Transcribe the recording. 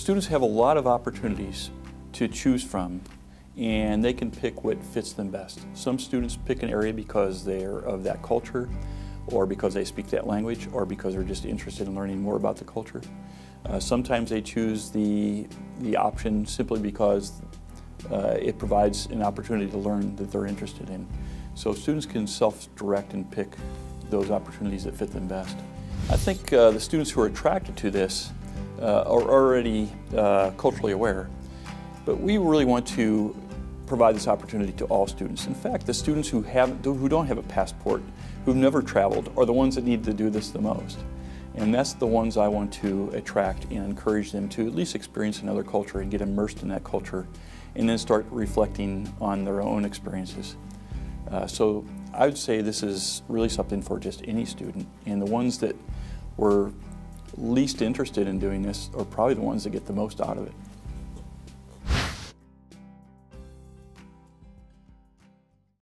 Students have a lot of opportunities to choose from, and they can pick what fits them best. Some students pick an area because they're of that culture, or because they speak that language, or because they're just interested in learning more about the culture. Sometimes they choose the option simply because it provides an opportunity to learn that they're interested in. So students can self-direct and pick those opportunities that fit them best. I think the students who are attracted to this are already culturally aware, but we really want to provide this opportunity to all students. In fact, the students who don't have a passport, who've never traveled, are the ones that need to do this the most. And that's the ones I want to attract and encourage them to at least experience another culture and get immersed in that culture, and then start reflecting on their own experiences. So I would say this is really something for just any student, and the ones that were least interested in doing this are probably the ones that get the most out of it.